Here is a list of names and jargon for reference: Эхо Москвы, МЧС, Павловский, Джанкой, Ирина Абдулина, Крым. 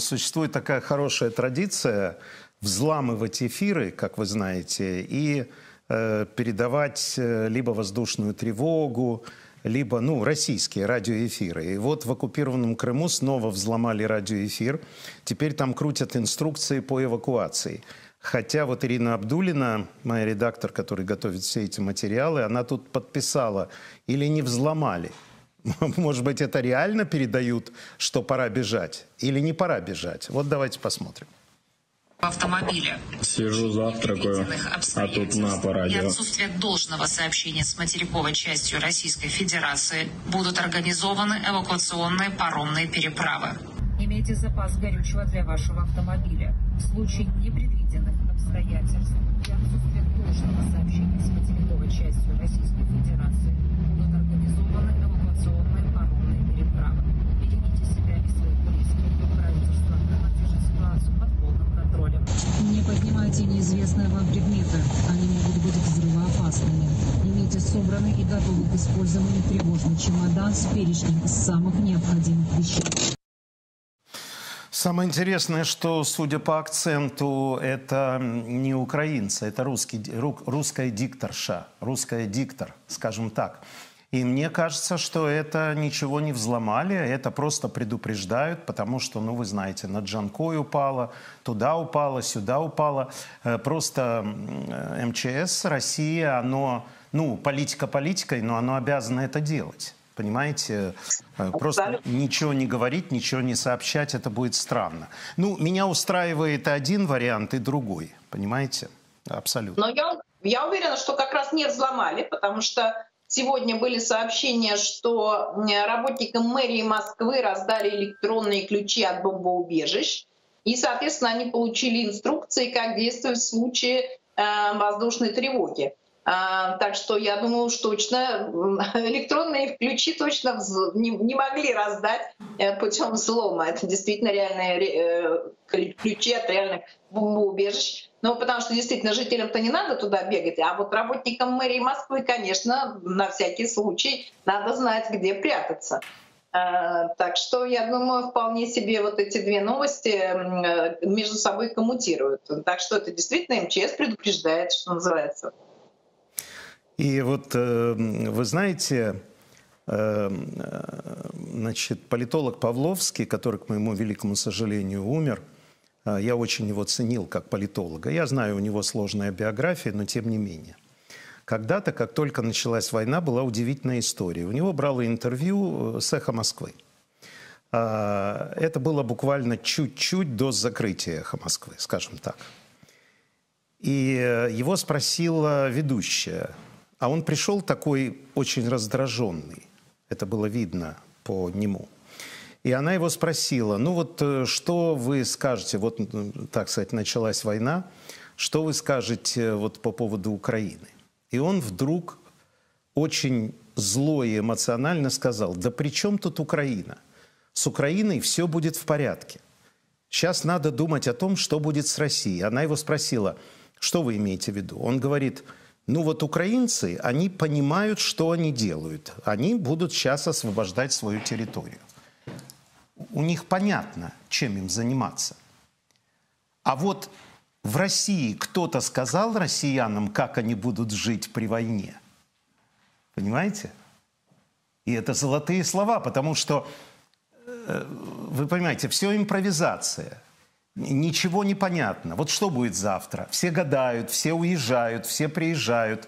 существует такая хорошая традиция взламывать эфиры, как вы знаете, и передавать либо воздушную тревогу, либо, ну, российские радиоэфиры. И вот в оккупированном Крыму снова взломали радиоэфир. Теперь там крутят инструкции по эвакуации. Хотя вот Ирина Абдулина, моя редактор, которая готовит все эти материалы, она тут подписала: или не взломали. Может быть, это реально передают, что пора бежать? Или не пора бежать? Вот давайте посмотрим. В автомобиле. Сижу, завтракаю, а тут на по радио. И отсутствие должного сообщения с материковой частью Российской Федерации будут организованы эвакуационные паромные переправы. Имейте запас горючего для вашего автомобиля в случае непредвиденных обстоятельств. И отсутствие должного сообщения с материковой частью Российской Федерации будут организованы эвакуационные паромные переправы. Берегите себя и своих близких. Правительство держит ситуацию под полным контролем. Не поднимайте неизвестные вам предметы. Они могут быть взрывоопасными. Имейте собранный и готовый к использованию тревожный чемодан с перечнем самых необходимых вещей. Самое интересное, что, судя по акценту, это не украинцы, это русская диктор, скажем так. И мне кажется, что это ничего не взломали, это просто предупреждают, потому что, ну, вы знаете, на Джанкой упало, туда упало, сюда упало. Просто МЧС, Россия, оно, ну, политика политикой, но оно обязано это делать. Понимаете, просто ничего не говорить, ничего не сообщать, это будет странно. Ну, меня устраивает один вариант и другой, понимаете, абсолютно. Но я уверена, что как раз не взломали, потому что сегодня были сообщения, что работникам мэрии Москвы раздали электронные ключи от бомбоубежищ, и, соответственно, они получили инструкции, как действовать в случае воздушной тревоги. Так что я думаю, что точно электронные ключи точно не могли раздать путем взлома. Это действительно реальные ключи от реальных бомбоубежищ. Ну, потому что действительно жителям-то не надо туда бегать, а вот работникам мэрии Москвы, конечно, на всякий случай надо знать, где прятаться. Так что, я думаю, вполне себе вот эти две новости между собой коммутируют. Так что это действительно МЧС предупреждает, что называется. И вот, вы знаете, значит, политолог Павловский, который, к моему великому сожалению, умер, я очень его ценил как политолога. Я знаю, у него сложная биография, но тем не менее. Когда-то, как только началась война, была удивительная история. У него брало интервью с «Эхо Москвы». Это было буквально чуть-чуть до закрытия «Эхо Москвы», скажем так. И его спросила ведущая. А он пришел такой очень раздраженный. Это было видно по нему. И она его спросила: ну вот что вы скажете, вот, так сказать, началась война, что вы скажете вот по поводу Украины? И он вдруг очень зло и эмоционально сказал: да при чем тут Украина? С Украиной все будет в порядке. Сейчас надо думать о том, что будет с Россией. Она его спросила: что вы имеете в виду? Он говорит: ну вот украинцы, они понимают, что они делают. Они будут сейчас освобождать свою территорию. У них понятно, чем им заниматься. А вот в России кто-то сказал россиянам, как они будут жить при войне. Понимаете? И это золотые слова, потому что, вы понимаете, все импровизация. Ничего не понятно. Вот что будет завтра? Все гадают, все уезжают, все приезжают.